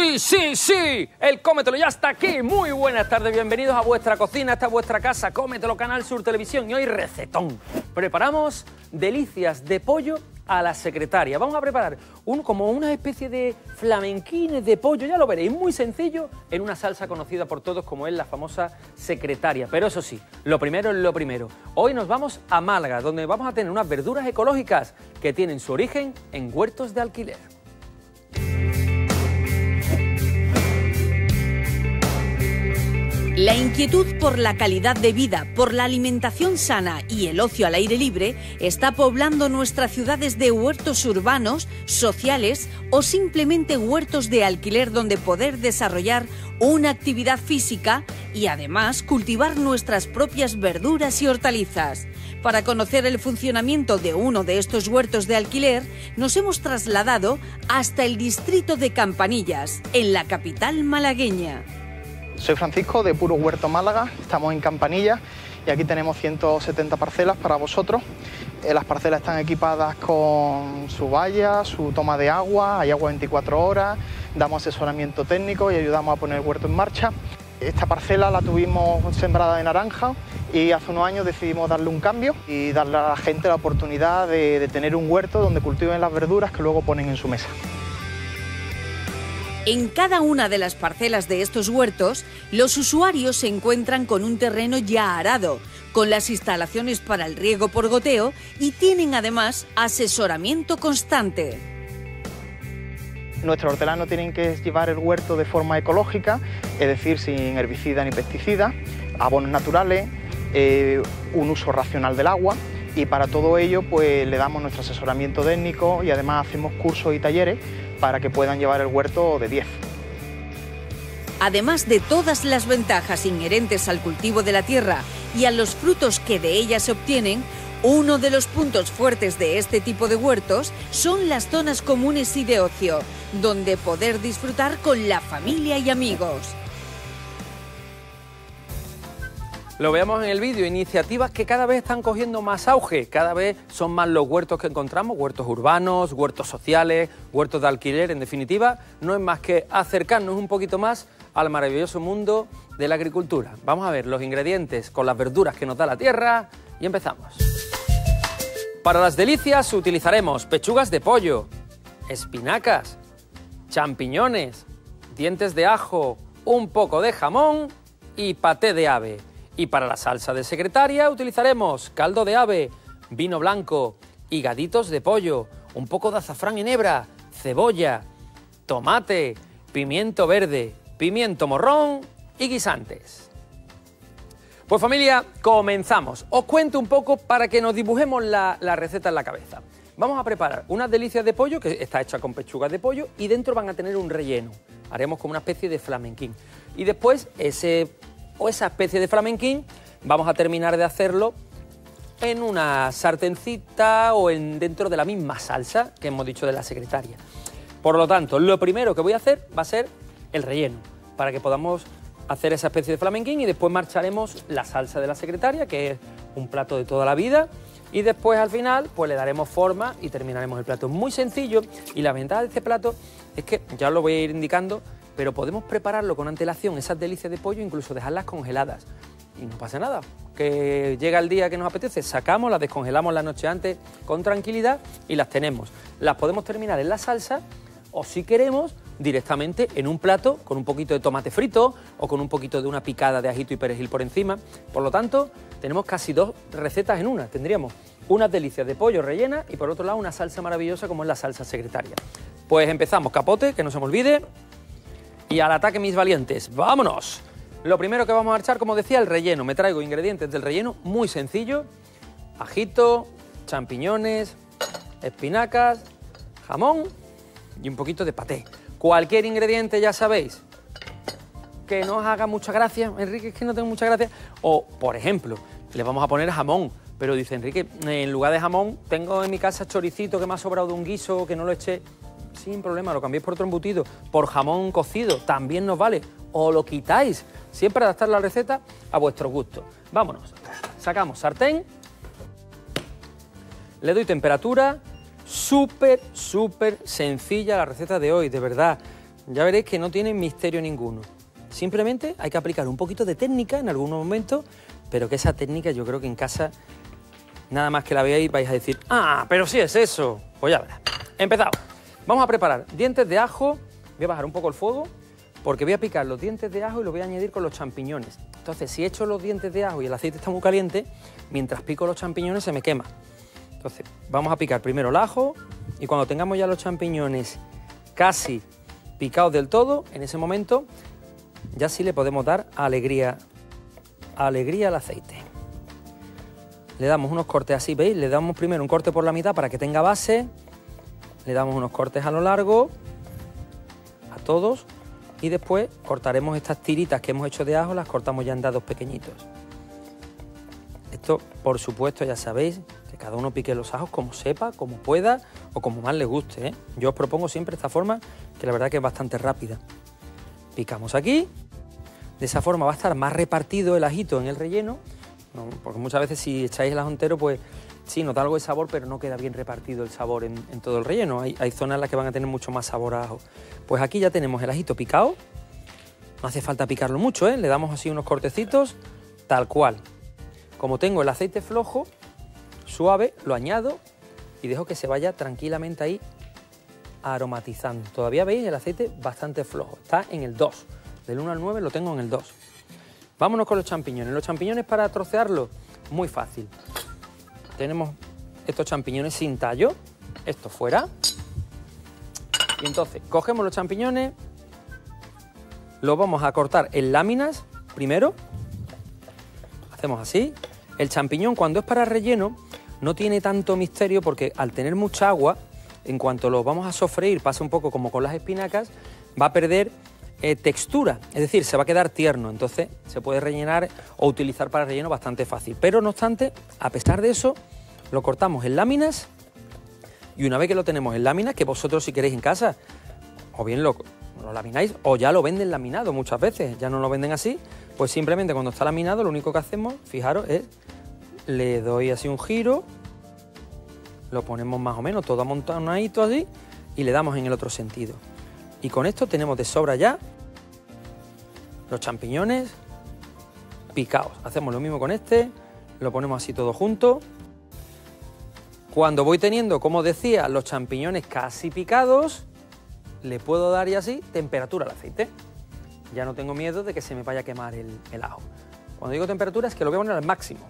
Sí, sí, sí, el Cómetelo ya está aquí. Muy buenas tardes, bienvenidos a vuestra cocina, esta es vuestra casa, Cómetelo, Canal Sur Televisión. Y hoy recetón, preparamos delicias de pollo a la secretaria. Vamos a preparar como una especie de flamenquines de pollo, ya lo veréis, muy sencillo, en una salsa conocida por todos como es la famosa secretaria. Pero eso sí, lo primero es lo primero. Hoy nos vamos a Málaga, donde vamos a tener unas verduras ecológicas que tienen su origen en huertos de alquiler. La inquietud por la calidad de vida, por la alimentación sana y el ocio al aire libre está poblando nuestras ciudades de huertos urbanos, sociales o simplemente huertos de alquiler donde poder desarrollar una actividad física y además cultivar nuestras propias verduras y hortalizas. Para conocer el funcionamiento de uno de estos huertos de alquiler nos hemos trasladado hasta el distrito de Campanillas, en la capital malagueña. Soy Francisco de Puro Huerto Málaga, estamos en Campanillas y aquí tenemos 170 parcelas para vosotros. Las parcelas están equipadas con su valla, su toma de agua, hay agua 24 horas, damos asesoramiento técnico y ayudamos a poner el huerto en marcha. Esta parcela la tuvimos sembrada de naranja y hace unos años decidimos darle un cambio y darle a la gente la oportunidad de tener un huerto donde cultiven las verduras que luego ponen en su mesa. En cada una de las parcelas de estos huertos, los usuarios se encuentran con un terreno ya arado, con las instalaciones para el riego por goteo y tienen además asesoramiento constante. Nuestros hortelanos tienen que llevar el huerto de forma ecológica, es decir, sin herbicida ni pesticida, abonos naturales, un uso racional del agua. Y para todo ello pues le damos nuestro asesoramiento técnico y además hacemos cursos y talleres para que puedan llevar el huerto de 10. Además de todas las ventajas inherentes al cultivo de la tierra y a los frutos que de ella se obtienen, uno de los puntos fuertes de este tipo de huertos son las zonas comunes y de ocio, donde poder disfrutar con la familia y amigos. Lo veamos en el vídeo, iniciativas que cada vez están cogiendo más auge, cada vez son más los huertos que encontramos, huertos urbanos, huertos sociales, huertos de alquiler, en definitiva, no es más que acercarnos un poquito más al maravilloso mundo de la agricultura. Vamos a ver los ingredientes con las verduras que nos da la tierra y empezamos. Para las delicias utilizaremos pechugas de pollo, espinacas, champiñones, dientes de ajo, un poco de jamón y paté de ave. Y para la salsa de secretaria utilizaremos caldo de ave, vino blanco, higaditos de pollo, un poco de azafrán en hebra, cebolla, tomate, pimiento verde, pimiento morrón y guisantes. Pues familia, comenzamos. Os cuento un poco para que nos dibujemos la receta en la cabeza. Vamos a preparar unas delicias de pollo, que está hecha con pechugas de pollo, y dentro van a tener un relleno. Haremos como una especie de flamenquín. Y después esa especie de flamenquín, vamos a terminar de hacerlo en una sartencita o dentro de la misma salsa que hemos dicho de la secretaria. Por lo tanto, lo primero que voy a hacer va a ser el relleno, para que podamos hacer esa especie de flamenquín y después marcharemos la salsa de la secretaria, que es un plato de toda la vida, y después al final pues le daremos forma y terminaremos el plato. Es muy sencillo y la ventaja de este plato es que, ya os lo voy a ir indicando, pero podemos prepararlo con antelación, esas delicias de pollo, incluso dejarlas congeladas. Y no pasa nada, que llega el día que nos apetece, sacamos, las descongelamos la noche antes con tranquilidad y las tenemos. Las podemos terminar en la salsa o, si queremos, directamente en un plato con un poquito de tomate frito o con un poquito de una picada de ajito y perejil por encima. Por lo tanto, tenemos casi dos recetas en una. Tendríamos unas delicias de pollo rellenas y, por otro lado, una salsa maravillosa como es la salsa secretaria. Pues empezamos, capote, que no se me olvide. Y al ataque, mis valientes, ¡vámonos! Lo primero que vamos a echar, como decía, el relleno. Me traigo ingredientes del relleno, muy sencillo. Ajito, champiñones, espinacas, jamón y un poquito de paté. Cualquier ingrediente, ya sabéis, que no os haga mucha gracia. Enrique, es que no tengo mucha gracia. O, por ejemplo, le vamos a poner jamón. Pero dice Enrique, en lugar de jamón, tengo en mi casa choricito que me ha sobrado de un guiso, que no lo eché. Sin problema, lo cambiéis por otro embutido, por jamón cocido, también nos vale, o lo quitáis, siempre adaptar la receta a vuestro gusto. Vámonos, sacamos sartén, le doy temperatura, súper sencilla la receta de hoy, de verdad, Ya veréis que no tiene misterio ninguno. Simplemente hay que aplicar un poquito de técnica en algunos momentos, pero que esa técnica yo creo que en casa, nada más que la veáis, vais a decir, ¡ah, pero sí es eso! Pues ya verás. Empezado. Vamos a preparar dientes de ajo. Voy a bajar un poco el fuego, porque voy a picar los dientes de ajo y los voy a añadir con los champiñones. Entonces, si echo los dientes de ajo y el aceite está muy caliente, mientras pico los champiñones se me quema. Entonces, vamos a picar primero el ajo y cuando tengamos ya los champiñones casi picados del todo, en ese momento ya sí le podemos dar alegría al aceite. Le damos unos cortes así, ¿veis? Le damos primero un corte por la mitad para que tenga base, le damos unos cortes a lo largo, a todos, y después cortaremos estas tiritas que hemos hecho de ajo, las cortamos ya en dados pequeñitos. Esto, por supuesto, ya sabéis, que cada uno pique los ajos como sepa, como pueda o como más le guste, ¿eh? Yo os propongo siempre esta forma, que la verdad que es bastante rápida. Picamos aquí, de esa forma va a estar más repartido el ajito en el relleno, porque muchas veces si echáis el ajo entero, pues sí, nos da algo de sabor, pero no queda bien repartido el sabor en todo el relleno. Hay zonas en las que van a tener mucho más sabor a ajo. Pues aquí ya tenemos el ajito picado. No hace falta picarlo mucho, ¿eh? Le damos así unos cortecitos, tal cual. Como tengo el aceite flojo, suave, lo añado y dejo que se vaya tranquilamente ahí aromatizando. Todavía veis el aceite bastante flojo. Está en el 2. Del 1 al 9 lo tengo en el 2. Vámonos con los champiñones. Los champiñones, para trocearlos, muy fácil. Tenemos estos champiñones sin tallo, esto fuera. Y entonces cogemos los champiñones, los vamos a cortar en láminas primero. Hacemos así. El champiñón, cuando es para relleno, no tiene tanto misterio porque al tener mucha agua, en cuanto lo vamos a sofreír, pasa un poco como con las espinacas, va a perder textura, es decir, se va a quedar tierno, entonces se puede rellenar o utilizar para relleno bastante fácil. Pero no obstante, a pesar de eso, lo cortamos en láminas y una vez que lo tenemos en láminas, que vosotros si queréis en casa, o bien lo lamináis o ya lo venden laminado muchas veces, ya no lo venden así, pues simplemente cuando está laminado lo único que hacemos, fijaros, es le doy así un giro, lo ponemos más o menos todo amontonadito así y le damos en el otro sentido. Y con esto tenemos de sobra ya los champiñones picados. Hacemos lo mismo con este, lo ponemos así todo junto. Cuando voy teniendo, como decía, los champiñones casi picados, le puedo dar ya así temperatura al aceite. Ya no tengo miedo de que se me vaya a quemar el ajo. Cuando digo temperatura es que lo voy a poner al máximo.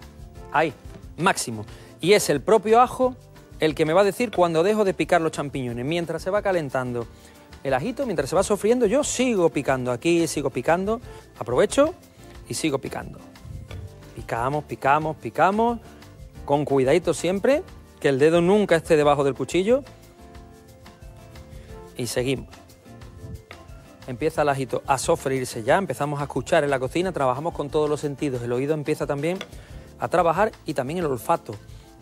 Ahí, máximo. Y es el propio ajo el que me va a decir cuando dejo de picar los champiñones. Mientras se va calentando el ajito, mientras se va sofriendo, yo sigo picando aquí, sigo picando, aprovecho y sigo picando. Picamos, picamos, picamos, con cuidadito siempre, que el dedo nunca esté debajo del cuchillo. Y seguimos. Empieza el ajito a sofreírse ya, empezamos a escuchar en la cocina, trabajamos con todos los sentidos, el oído empieza también a trabajar y también el olfato.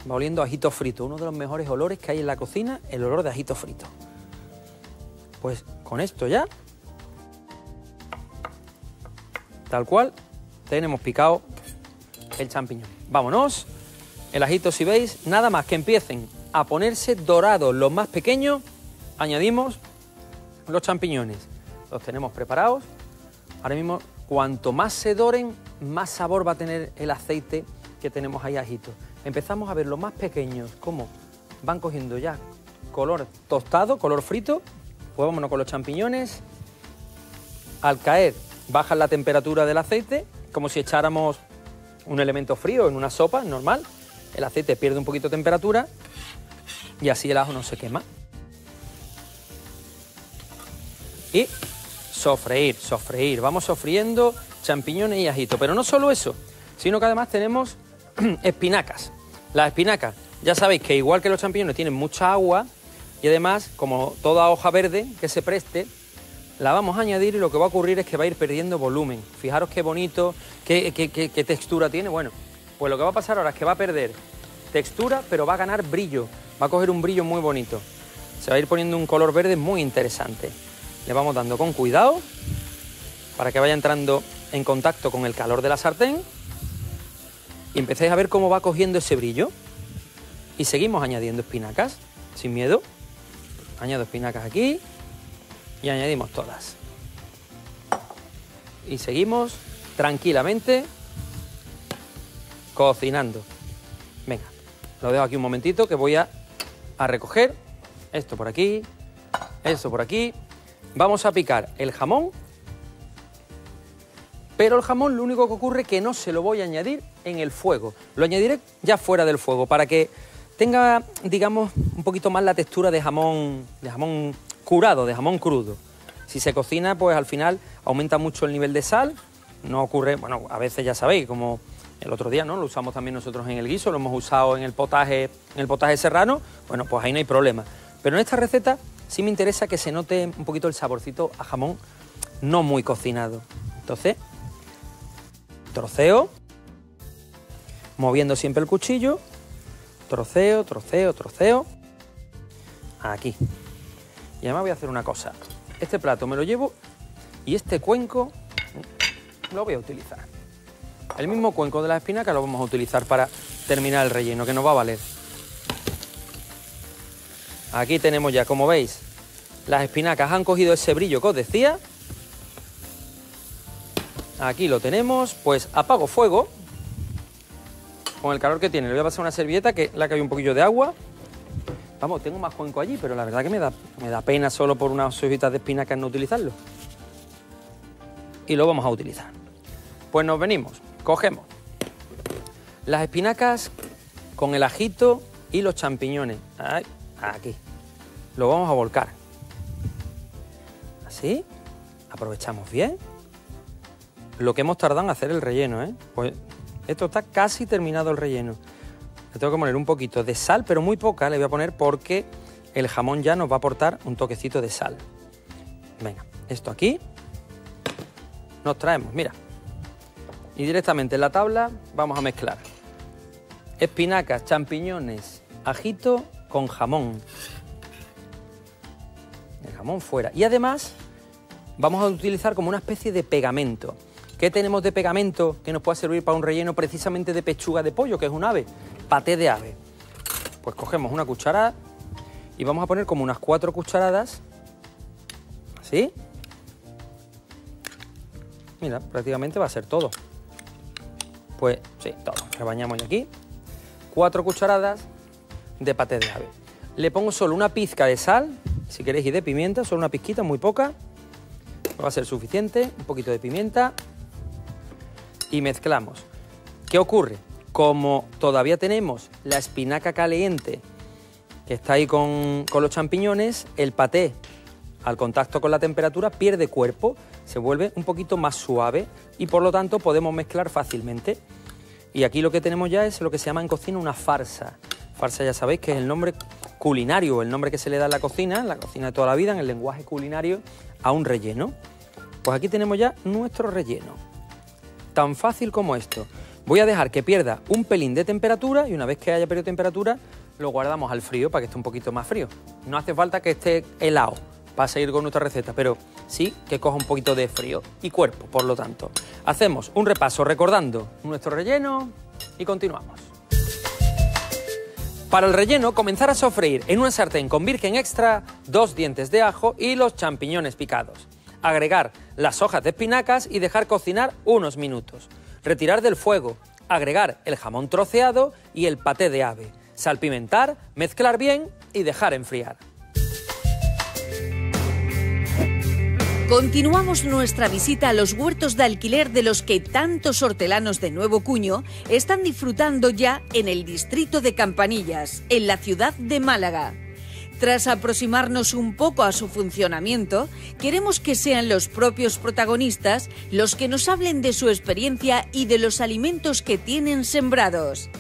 Va oliendo a ajito frito, uno de los mejores olores que hay en la cocina, el olor de ajito frito. Pues con esto ya, tal cual, tenemos picado el champiñón. Vámonos, el ajito, si veis, nada más que empiecen a ponerse dorados los más pequeños, añadimos los champiñones. Los tenemos preparados. Ahora mismo, cuanto más se doren, más sabor va a tener el aceite que tenemos ahí ajito. Empezamos a ver los más pequeños, cómo van cogiendo ya color tostado, color frito. Pues vámonos con los champiñones. Al caer, baja la temperatura del aceite, como si echáramos un elemento frío en una sopa, normal. El aceite pierde un poquito de temperatura y así el ajo no se quema. Y sofreír, sofreír. Vamos sofriendo champiñones y ajito. Pero no solo eso, sino que además tenemos espinacas. Las espinacas, ya sabéis que igual que los champiñones tienen mucha agua, y además, como toda hoja verde que se preste, la vamos a añadir y lo que va a ocurrir es que va a ir perdiendo volumen. Fijaros qué bonito, qué textura tiene. Bueno, pues lo que va a pasar ahora es que va a perder textura, pero va a ganar brillo. Va a coger un brillo muy bonito. Se va a ir poniendo un color verde muy interesante. Le vamos dando con cuidado para que vaya entrando en contacto con el calor de la sartén. Y empecéis a ver cómo va cogiendo ese brillo. Y seguimos añadiendo espinacas, sin miedo. Añado espinacas aquí, y añadimos todas. Y seguimos tranquilamente cocinando. Venga, lo dejo aquí un momentito que voy a recoger esto por aquí, esto por aquí. Vamos a picar el jamón, pero el jamón lo único que ocurre es que no se lo voy a añadir en el fuego. Lo añadiré ya fuera del fuego para que tenga, digamos, un poquito más la textura de jamón curado, de jamón crudo. Si se cocina, pues al final aumenta mucho el nivel de sal. No ocurre, bueno, a veces ya sabéis, como el otro día, ¿no? Lo usamos también nosotros en el guiso, lo hemos usado en el potaje serrano. Bueno, pues ahí no hay problema. Pero en esta receta sí me interesa que se note un poquito el saborcito a jamón no muy cocinado. Entonces, troceo, moviendo siempre el cuchillo, troceo, troceo, troceo, aquí. Y además voy a hacer una cosa. Este plato me lo llevo y este cuenco lo voy a utilizar. El mismo cuenco de la espinaca lo vamos a utilizar para terminar el relleno, que nos va a valer. Aquí tenemos ya, como veis, las espinacas han cogido ese brillo que os decía. Aquí lo tenemos, pues apago fuego. Con el calor que tiene, le voy a pasar una servilleta que la que hay un poquillo de agua. Vamos, tengo más cuenco allí, pero la verdad que me da pena solo por unas hojitas de espinacas no utilizarlo. Y lo vamos a utilizar. Pues nos venimos, cogemos las espinacas con el ajito y los champiñones. Ahí, aquí. Lo vamos a volcar. Así. Aprovechamos bien. Lo que hemos tardado en hacer el relleno, ¿eh? Pues esto está casi terminado el relleno. Le tengo que poner un poquito de sal, pero muy poca le voy a poner porque el jamón ya nos va a aportar un toquecito de sal. Venga, esto aquí nos traemos, mira. Y directamente en la tabla vamos a mezclar espinacas, champiñones, ajito con jamón. El jamón fuera. Y además vamos a utilizar como una especie de pegamento. ¿Qué tenemos de pegamento que nos pueda servir para un relleno precisamente de pechuga de pollo, que es un ave? Paté de ave. Pues cogemos una cucharada y vamos a poner como unas 4 cucharadas. Así. Mira, prácticamente va a ser todo. Pues sí, todo. Rebañamos aquí. 4 cucharadas de paté de ave. Le pongo solo una pizca de sal, si queréis, y de pimienta, solo una pizquita, muy poca. Va a ser suficiente, un poquito de pimienta. Y mezclamos. ¿Qué ocurre? Como todavía tenemos la espinaca caliente que está ahí con los champiñones, el paté al contacto con la temperatura pierde cuerpo, se vuelve un poquito más suave y por lo tanto podemos mezclar fácilmente. Y aquí lo que tenemos ya es lo que se llama en cocina una farsa. Farsa ya sabéis que es el nombre culinario, el nombre que se le da en la cocina de toda la vida, en el lenguaje culinario, a un relleno. Pues aquí tenemos ya nuestro relleno. Tan fácil como esto. Voy a dejar que pierda un pelín de temperatura y una vez que haya perdido temperatura lo guardamos al frío para que esté un poquito más frío. No hace falta que esté helado para seguir con nuestra receta, pero sí que coja un poquito de frío y cuerpo, por lo tanto. Hacemos un repaso recordando nuestro relleno y continuamos. Para el relleno, comenzar a sofreír en una sartén con virgen extra 2 dientes de ajo y los champiñones picados. Agregar las hojas de espinacas y dejar cocinar unos minutos. Retirar del fuego, agregar el jamón troceado y el paté de ave, salpimentar, mezclar bien y dejar enfriar. Continuamos nuestra visita a los huertos de alquiler de los que tantos hortelanos de nuevo cuño están disfrutando ya en el distrito de Campanillas, en la ciudad de Málaga. Tras aproximarnos un poco a su funcionamiento, queremos que sean los propios protagonistas los que nos hablen de su experiencia y de los alimentos que tienen sembrados.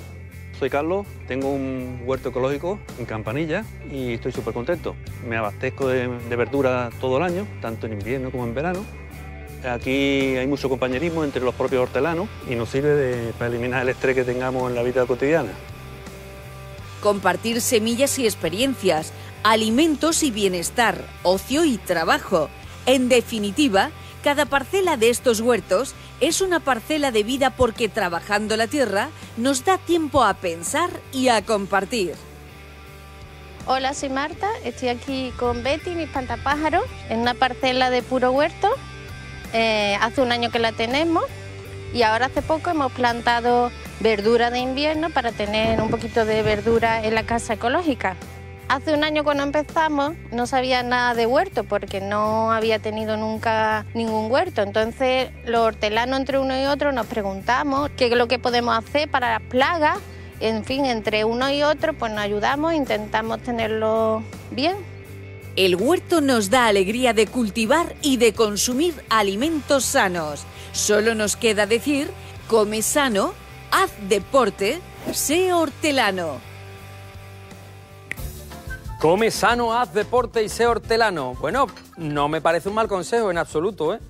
Soy Carlos, tengo un huerto ecológico en Campanillas y estoy súper contento. Me abastezco de verdura todo el año, tanto en invierno como en verano. Aquí hay mucho compañerismo entre los propios hortelanos y nos sirve para eliminar el estrés que tengamos en la vida cotidiana. Compartir semillas y experiencias, alimentos y bienestar, ocio y trabajo. En definitiva, cada parcela de estos huertos es una parcela de vida porque trabajando la tierra nos da tiempo a pensar y a compartir. Hola, soy Marta, estoy aquí con Betty, mis espantapájaros, en una parcela de Puro Huerto. Hace un año que la tenemos y ahora hace poco hemos plantado verdura de invierno para tener un poquito de verdura en la casa ecológica. Hace un año cuando empezamos no sabía nada de huerto porque no había tenido nunca ningún huerto. Entonces los hortelanos entre uno y otro nos preguntamos qué es lo que podemos hacer para las plagas. En fin, entre uno y otro pues nos ayudamos e intentamos tenerlo bien. El huerto nos da alegría de cultivar y de consumir alimentos sanos. Solo nos queda decir, come sano, haz deporte, sé hortelano. Come sano, haz deporte y sé hortelano. Bueno, no me parece un mal consejo en absoluto, ¿eh?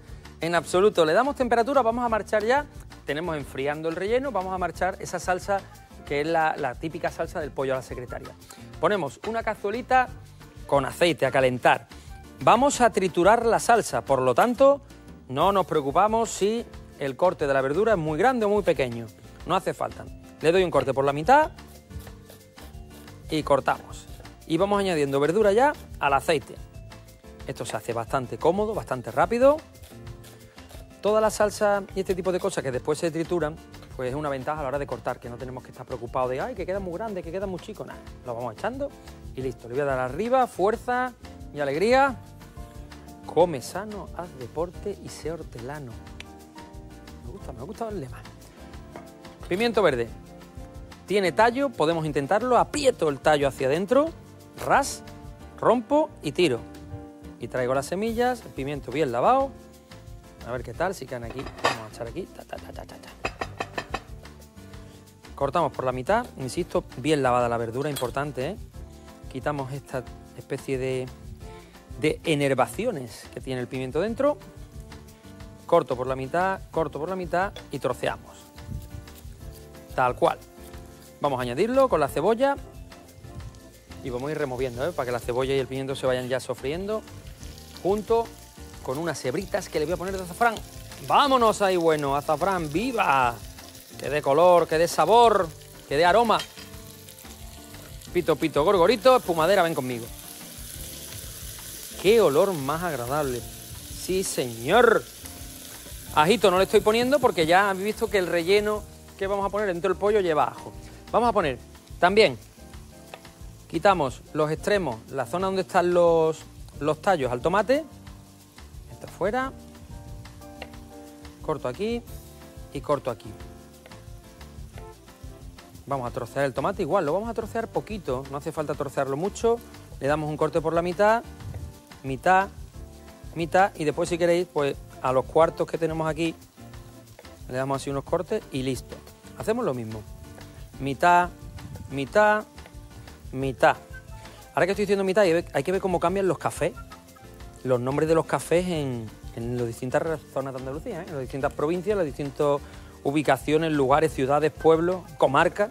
En absoluto. Le damos temperatura, vamos a marchar ya. Tenemos enfriando el relleno, vamos a marchar esa salsa que es la típica salsa del pollo a la secretaria. Ponemos una cazuelita con aceite a calentar. Vamos a triturar la salsa, por lo tanto, no nos preocupamos si el corte de la verdura es muy grande o muy pequeño. No hace falta. Le doy un corte por la mitad y cortamos. Y vamos añadiendo verdura ya al aceite. Esto se hace bastante cómodo, bastante rápido. Toda la salsa y este tipo de cosas que después se trituran, pues es una ventaja a la hora de cortar, que no tenemos que estar preocupados de, ay, que queda muy grande, que queda muy chico. Nada, lo vamos echando y listo. Le voy a dar arriba, fuerza y alegría. Come sano, haz deporte y sé hortelano. Me gusta el lema. Pimiento verde. Tiene tallo, podemos intentarlo, aprieto el tallo hacia adentro, ras, rompo y tiro. Y traigo las semillas, el pimiento bien lavado. A ver qué tal, si quedan aquí, vamos a echar aquí. Ta, ta, ta, ta, ta. Cortamos por la mitad, insisto, bien lavada la verdura, importante, ¿eh? Quitamos esta especie de enervaciones que tiene el pimiento dentro. Corto por la mitad y troceamos. Tal cual. Vamos a añadirlo con la cebolla y vamos a ir removiendo, ¿eh? Para que la cebolla y el pimiento se vayan ya sofriendo junto con unas hebritas que le voy a poner de azafrán. ¡Vámonos ahí, bueno! ¡Azafrán viva! Que dé color, que dé sabor, que dé aroma. Pito, pito, gorgorito, espumadera, ven conmigo. ¡Qué olor más agradable! ¡Sí, señor! Ajito no le estoy poniendo porque ya habéis visto que el relleno que vamos a poner dentro del pollo lleva ajo. Vamos a poner también, quitamos los extremos, la zona donde están los tallos al tomate. Esto fuera. Corto aquí y corto aquí. Vamos a trocear el tomate igual, lo vamos a trocear poquito, no hace falta trocearlo mucho. Le damos un corte por la mitad, mitad, mitad y después si queréis pues a los cuartos que tenemos aquí le damos así unos cortes y listo. Hacemos lo mismo. Mitad, mitad, mitad. Ahora que estoy diciendo mitad, hay que ver cómo cambian los cafés, los nombres de los cafés en las distintas zonas de Andalucía, ¿eh? En las distintas provincias, las distintas ubicaciones, lugares, ciudades, pueblos, comarcas.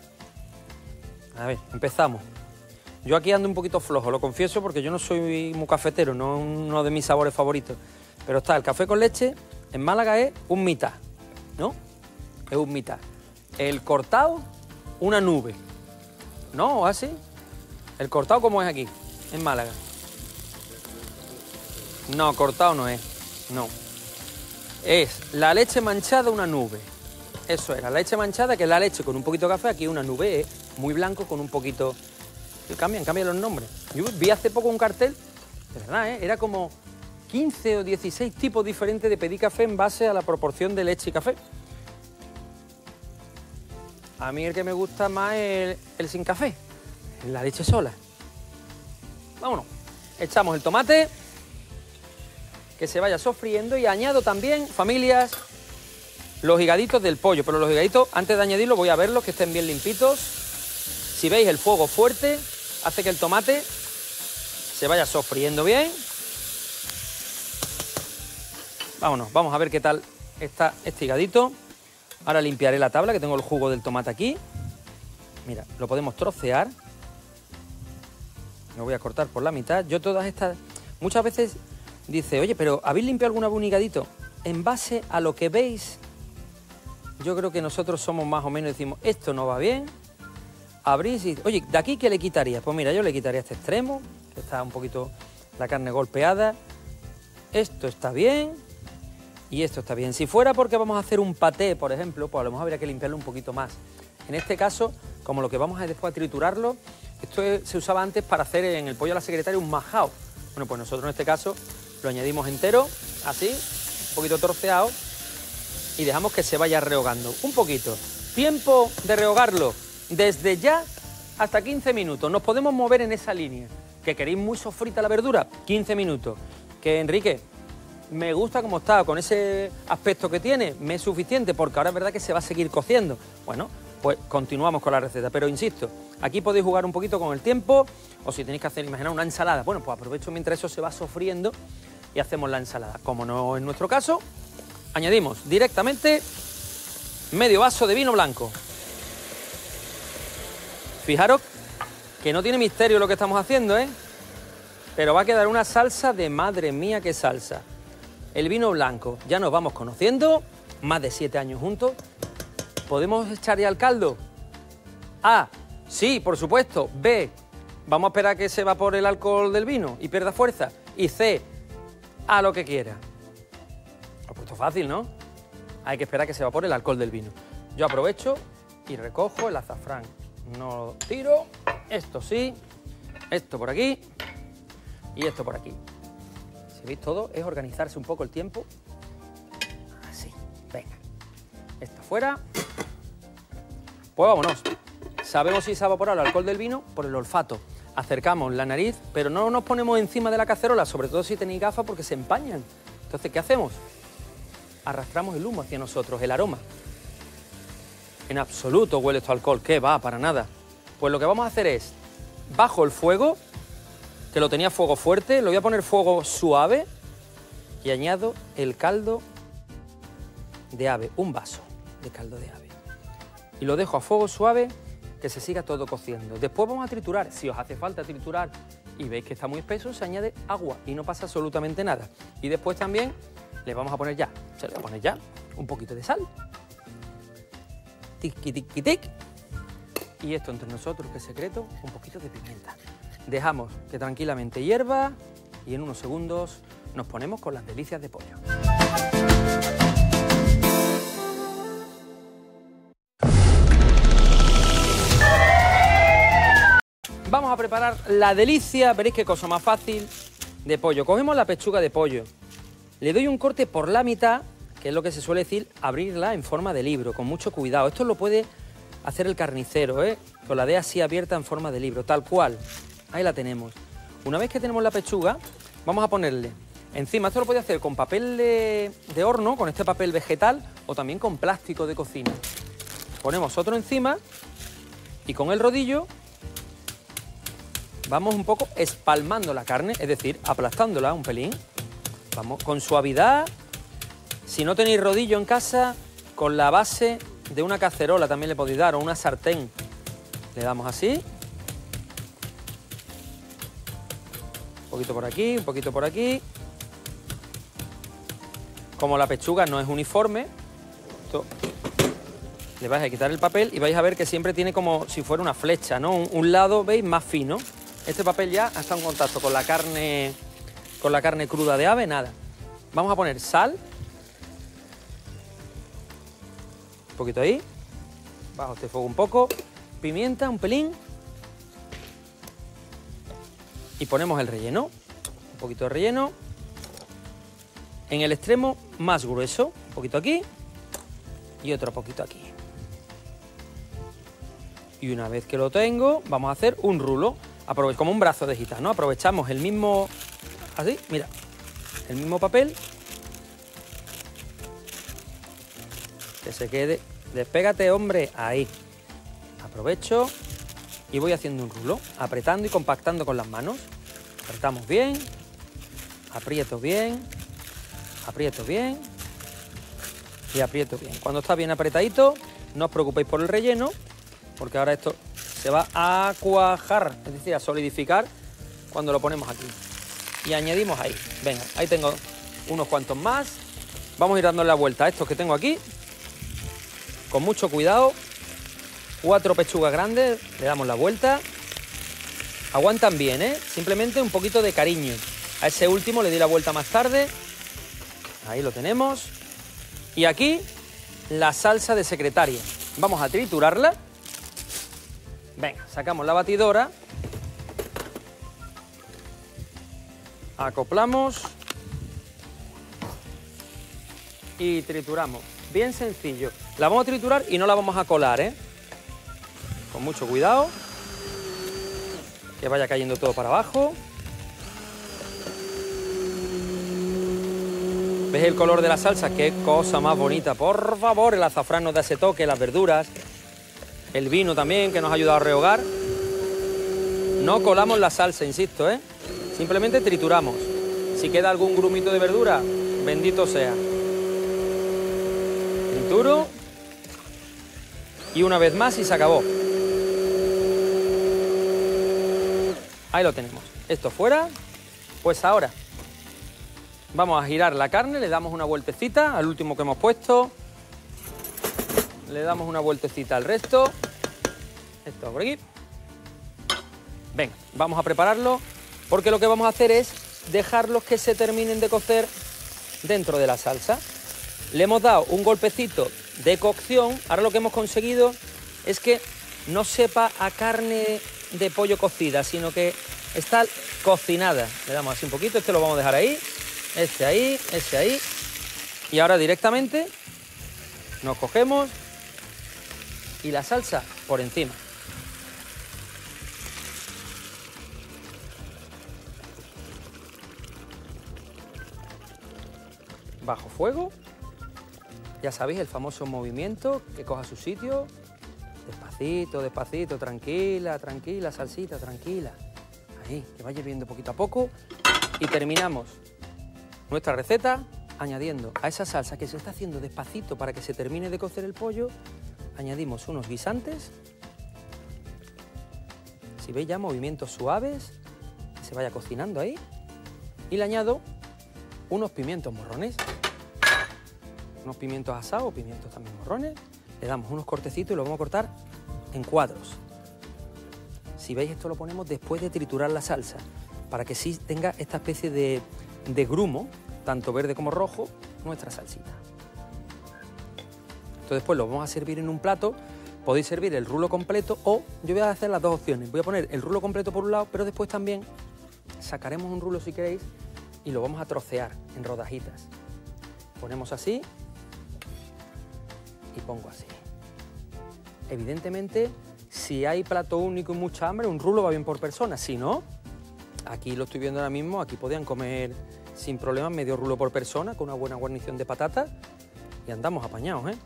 A ver, empezamos. Yo aquí ando un poquito flojo, lo confieso, porque yo no soy muy cafetero, no es uno de mis sabores favoritos. Pero está, el café con leche en Málaga es un mitad, ¿no? Es un mitad. El cortado, una nube. ¿No? ¿Así? ¿El cortado cómo es aquí, en Málaga? No, cortado no es, no. Es la leche manchada, una nube. Eso es, la leche manchada, que es la leche con un poquito de café, aquí una nube, ¿eh? Muy blanco con un poquito... Cambian los nombres. Yo vi hace poco un cartel, de verdad, ¿eh? Era como 15 o 16 tipos diferentes de pedir café en base a la proporción de leche y café. A mí el que me gusta más es el sin café, la leche sola. Vámonos, echamos el tomate, que se vaya sofriendo y añado también, familias, los higaditos del pollo. Pero los higaditos, antes de añadirlos, voy a verlos, que estén bien limpitos. Si veis, el fuego fuerte hace que el tomate se vaya sofriendo bien. Vámonos, vamos a ver qué tal está este higadito. Ahora limpiaré la tabla, que tengo el jugo del tomate aquí. Mira, lo podemos trocear. Lo voy a cortar por la mitad. Yo todas estas... Muchas veces dice, oye, pero ¿habéis limpiado alguna vez un higadito? En base a lo que veis, yo creo que nosotros somos más o menos, decimos, esto no va bien, abrís y... Oye, ¿de aquí qué le quitarías? Pues mira, yo le quitaría este extremo, que está un poquito la carne golpeada. Esto está bien y esto está bien. Si fuera porque vamos a hacer un paté, por ejemplo, pues a lo mejor habría que limpiarlo un poquito más. En este caso, como lo que vamos a después a triturarlo, esto se usaba antes para hacer en el pollo a la secretaria un majao. Bueno, pues nosotros en este caso lo añadimos entero, así, un poquito torceado, y dejamos que se vaya rehogando un poquito. Tiempo de rehogarlo desde ya hasta 15 minutos. Nos podemos mover en esa línea. ¿Que queréis muy sofrita la verdura? 15 minutos. Que Enrique, me gusta como está, con ese aspecto que tiene, me es suficiente, porque ahora es verdad que se va a seguir cociendo. Bueno, pues continuamos con la receta, pero insisto, aquí podéis jugar un poquito con el tiempo, o si tenéis que hacer, imaginar una ensalada, bueno, pues aprovecho mientras eso se va sofriendo y hacemos la ensalada. Como no es nuestro caso, añadimos directamente medio vaso de vino blanco. Fijaros que no tiene misterio lo que estamos haciendo, ¿eh? Pero va a quedar una salsa de madre mía, qué salsa. El vino blanco, ya nos vamos conociendo, más de 7 años juntos. ¿Podemos echar ya al caldo? A, sí, por supuesto. B, vamos a esperar que se evapore el alcohol del vino y pierda fuerza. Y C, a lo que quiera. Lo he puesto fácil, ¿no? Hay que esperar que se evapore el alcohol del vino. Yo aprovecho y recojo el azafrán. No lo tiro, esto sí, esto por aquí. Y esto por aquí. Si veis todo, es organizarse un poco el tiempo. Así, venga. Esto fuera. Pues vámonos. Sabemos si se ha evaporado el alcohol del vino por el olfato. Acercamos la nariz, pero no nos ponemos encima de la cacerola, sobre todo si tenéis gafas, porque se empañan. Entonces, ¿qué hacemos? Arrastramos el humo hacia nosotros, el aroma. En absoluto huele esto a alcohol. ¿Qué va? Para nada. Pues lo que vamos a hacer es, bajo el fuego... que lo tenía fuego fuerte, lo voy a poner fuego suave y añado el caldo de ave, un vaso de caldo de ave. Y lo dejo a fuego suave, que se siga todo cociendo. Después vamos a triturar, si os hace falta triturar y veis que está muy espeso, se añade agua y no pasa absolutamente nada. Y después también le vamos a poner ya, se le va a poner ya un poquito de sal. Tiqui, tiqui, tiqui. Y esto entre nosotros, que es secreto, un poquito de pimienta. Dejamos que tranquilamente hierva y en unos segundos nos ponemos con las delicias de pollo. Vamos a preparar la delicia, veréis qué cosa más fácil, de pollo. Cogemos la pechuga de pollo, le doy un corte por la mitad, que es lo que se suele decir, abrirla en forma de libro, con mucho cuidado. Esto lo puede hacer el carnicero, ¿eh? Con la D así abierta en forma de libro, tal cual. Ahí la tenemos. Una vez que tenemos la pechuga, vamos a ponerle encima. Esto lo podéis hacer con papel de horno, con este papel vegetal, o también con plástico de cocina. Ponemos otro encima y con el rodillo vamos un poco espalmando la carne, es decir, aplastándola un pelín. Vamos con suavidad. Si no tenéis rodillo en casa, con la base de una cacerola también le podéis dar, o una sartén. Le damos así, un poquito por aquí, un poquito por aquí. Como la pechuga no es uniforme, esto, le vais a quitar el papel y vais a ver que siempre tiene como si fuera una flecha, ¿no? Un lado, ¿veis?, más fino. Este papel ya ha estado en contacto con la carne cruda de ave, nada. Vamos a poner sal, un poquito ahí, bajo este fuego un poco. Pimienta, un pelín, y ponemos el relleno, un poquito de relleno, en el extremo más grueso, un poquito aquí y otro poquito aquí. Y una vez que lo tengo, vamos a hacer un rulo, como un brazo de gitano, aprovechamos el mismo, así, mira, el mismo papel, que se quede, despégate, hombre, ahí. Aprovecho y voy haciendo un rulo, apretando y compactando con las manos. Apretamos bien, aprieto bien, aprieto bien y aprieto bien. Cuando está bien apretadito, no os preocupéis por el relleno, porque ahora esto se va a cuajar, es decir, a solidificar cuando lo ponemos aquí. Y añadimos ahí. Venga, ahí tengo unos cuantos más. Vamos a ir dándole la vuelta a estos que tengo aquí, con mucho cuidado. 4 pechugas grandes, le damos la vuelta. Aguantan bien, ¿eh? Simplemente un poquito de cariño. A ese último le di la vuelta más tarde. Ahí lo tenemos. Y aquí la salsa de secretaria. Vamos a triturarla. Venga, sacamos la batidora. Acoplamos. Y trituramos. Bien sencillo. La vamos a triturar y no la vamos a colar, ¿eh? Con mucho cuidado. Que vaya cayendo todo para abajo. ¿Ves el color de la salsa? ¡Qué cosa más bonita! Por favor, el azafrán nos da ese toque, las verduras. El vino también, que nos ha ayudado a rehogar. No colamos la salsa, insisto, ¿eh? Simplemente trituramos. Si queda algún grumito de verdura, bendito sea. Trituro. Y una vez más y se acabó. Ahí lo tenemos. Esto fuera. Pues ahora vamos a girar la carne, le damos una vueltecita al último que hemos puesto. Le damos una vueltecita al resto. Esto por aquí. Venga, vamos a prepararlo, porque lo que vamos a hacer es dejarlos que se terminen de cocer dentro de la salsa. Le hemos dado un golpecito de cocción. Ahora lo que hemos conseguido es que no sepa a carne de pollo cocida, sino que está cocinada. Le damos así un poquito, este lo vamos a dejar ahí, este ahí, este ahí. Y ahora directamente nos cogemos y la salsa por encima. Bajo fuego. Ya sabéis el famoso movimiento, que coja su sitio. Despacito, despacito, tranquila, tranquila, salsita, tranquila. Ahí, que vaya hirviendo poquito a poco. Y terminamos nuestra receta añadiendo a esa salsa que se está haciendo despacito para que se termine de cocer el pollo, añadimos unos guisantes. Si veis ya movimientos suaves, que se vaya cocinando ahí. Y le añado unos pimientos morrones. Unos pimientos asados, pimientos también morrones. Le damos unos cortecitos y lo vamos a cortar en cuadros. Si veis, esto lo ponemos después de triturar la salsa, para que sí tenga esta especie de grumo, tanto verde como rojo, nuestra salsita. Entonces después lo vamos a servir en un plato. Podéis servir el rulo completo o yo voy a hacer las dos opciones. Voy a poner el rulo completo por un lado, pero después también sacaremos un rulo si queréis y lo vamos a trocear en rodajitas. Ponemos así. Y pongo así. Evidentemente, si hay plato único y mucha hambre, un rulo va bien por persona. Si no, aquí lo estoy viendo ahora mismo, aquí podían comer sin problemas medio rulo por persona, con una buena guarnición de patata, y andamos apañados, ¿eh?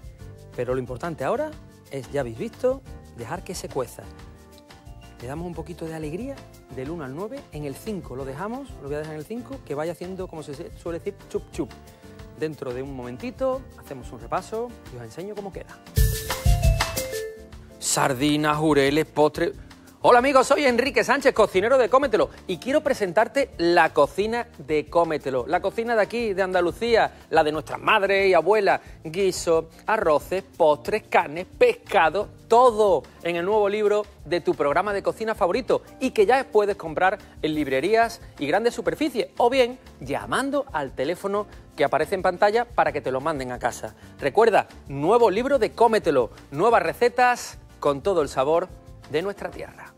Pero lo importante ahora es, ya habéis visto, dejar que se cueza. Le damos un poquito de alegría, del 1 al 9, en el 5 lo dejamos, lo voy a dejar en el 5, que vaya haciendo, como se suele decir, chup chup. Dentro de un momentito hacemos un repaso y os enseño cómo queda. Sardinas, jureles, postres. Hola amigos, soy Enrique Sánchez, cocinero de Cómetelo, y quiero presentarte la cocina de Cómetelo. La cocina de aquí, de Andalucía, la de nuestras madres y abuelas. Guisos, arroces, postres, carnes, pescado, todo en el nuevo libro de tu programa de cocina favorito, y que ya puedes comprar en librerías y grandes superficies, o bien llamando al teléfono que aparece en pantalla para que te lo manden a casa. Recuerda, nuevo libro de Cómetelo, nuevas recetas con todo el sabor de nuestra tierra.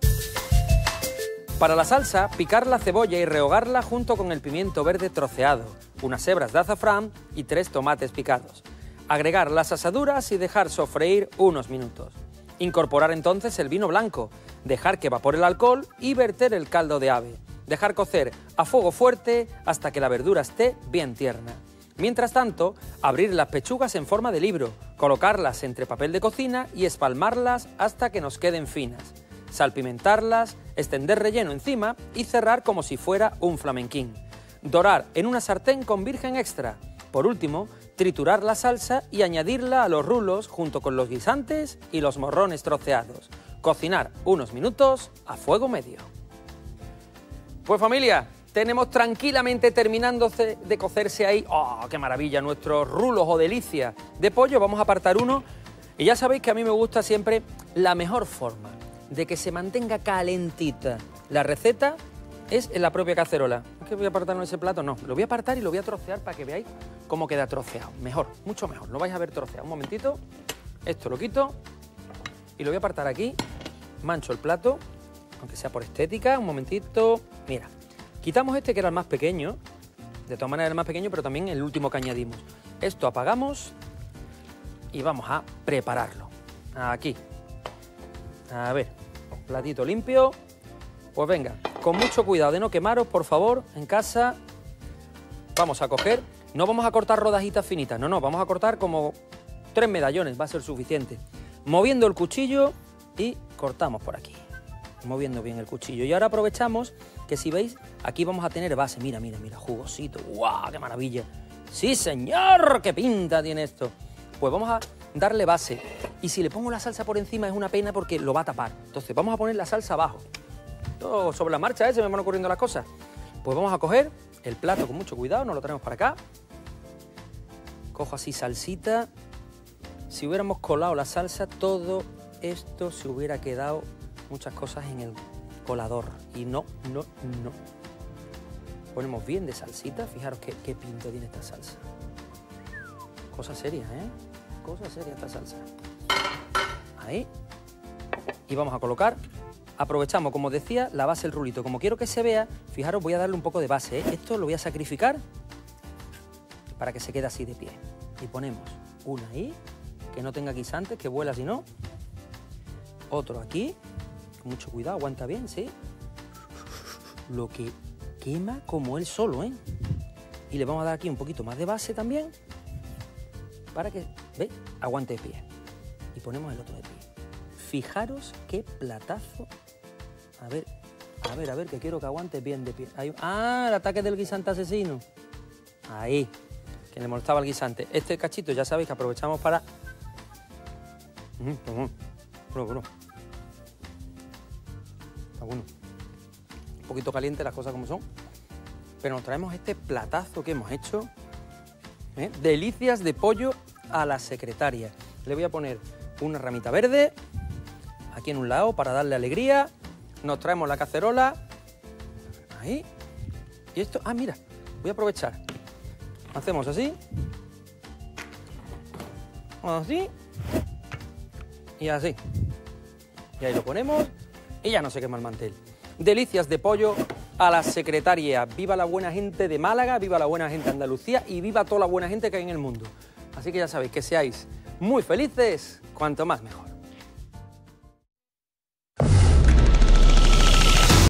Para la salsa, picar la cebolla y rehogarla junto con el pimiento verde troceado, unas hebras de azafrán y 3 tomates picados. Agregar las asaduras y dejar sofreír unos minutos. Incorporar entonces el vino blanco, dejar que evapore el alcohol y verter el caldo de ave. Dejar cocer a fuego fuerte hasta que la verdura esté bien tierna. Mientras tanto, abrir las pechugas en forma de libro, colocarlas entre papel de cocina y espalmarlas hasta que nos queden finas. Salpimentarlas, extender relleno encima y cerrar como si fuera un flamenquín. Dorar en una sartén con virgen extra. Por último, triturar la salsa y añadirla a los rulos junto con los guisantes y los morrones troceados. Cocinar unos minutos a fuego medio. Pues familia, tenemos tranquilamente terminándose de cocerse ahí. ¡Oh, qué maravilla! Nuestros rulos o delicias de pollo. Vamos a apartar uno Y ya sabéis que a mí me gusta siempre la mejor forma de que se mantenga calentita la receta es en la propia cacerola. ¿Es que voy a apartarlo en ese plato? No, lo voy a apartar y lo voy a trocear para que veáis cómo queda troceado. Mejor, mucho mejor, lo vais a ver troceado. Un momentito, esto lo quito y lo voy a apartar aquí. Mancho el plato, aunque sea por estética, un momentito. Mira, quitamos este que era el más pequeño, de todas maneras el más pequeño, pero también el último que añadimos. Esto apagamos y vamos a prepararlo. Aquí, a ver, platito limpio, pues venga. Con mucho cuidado de no quemaros, por favor, en casa. Vamos a coger, no vamos a cortar rodajitas finitas, no, no, vamos a cortar como 3 medallones, va a ser suficiente. Moviendo el cuchillo y cortamos por aquí, moviendo bien el cuchillo. Y ahora aprovechamos que si veis, aquí vamos a tener base, mira, mira, mira, jugosito, ¡guau, qué maravilla! ¡Sí, señor! ¡Qué pinta tiene esto! Pues vamos a darle base. Y si le pongo la salsa por encima es una pena porque lo va a tapar. Entonces vamos a poner la salsa abajo. Todo sobre la marcha, se me van ocurriendo las cosas. Pues vamos a coger el plato con mucho cuidado, nos lo traemos para acá. Cojo así salsita. Si hubiéramos colado la salsa, todo esto se hubiera quedado muchas cosas en el colador. Y no, no, no. Ponemos bien de salsita. Fijaros qué pinta tiene esta salsa. Cosa seria, ¿eh? Cosa seria esta salsa. Ahí. Y vamos a colocar. Aprovechamos, como decía, la base del rulito. Como quiero que se vea, fijaros, voy a darle un poco de base, ¿eh? Esto lo voy a sacrificar para que se quede así de pie. Y ponemos una ahí, que no tenga guisantes, que vuela si no. Otro aquí, con mucho cuidado, aguanta bien, ¿sí? Lo que quema como él solo, ¿eh? Y le vamos a dar aquí un poquito más de base también, para que, ¿veis? Aguante de pie. Y ponemos el otro de pie. Fijaros qué platazo. A ver, que quiero que aguante bien de pie. Ahí, el ataque del guisante asesino. Ahí, que le molestaba al guisante. Este cachito ya sabéis que aprovechamos para... Está bueno. Un poquito caliente las cosas como son. Pero nos traemos este platazo que hemos hecho. Delicias de pollo a la secretaria. Le voy a poner una ramita verde... aquí en un lado, para darle alegría. Nos traemos la cacerola. Ahí. Y esto... mira, voy a aprovechar. Hacemos así. Así. Y así. Y ahí lo ponemos. Y ya no se quema el mantel. Delicias de pollo a la secretaria. Viva la buena gente de Málaga, viva la buena gente de Andalucía y viva toda la buena gente que hay en el mundo. Así que ya sabéis, que seáis muy felices, cuanto más mejor.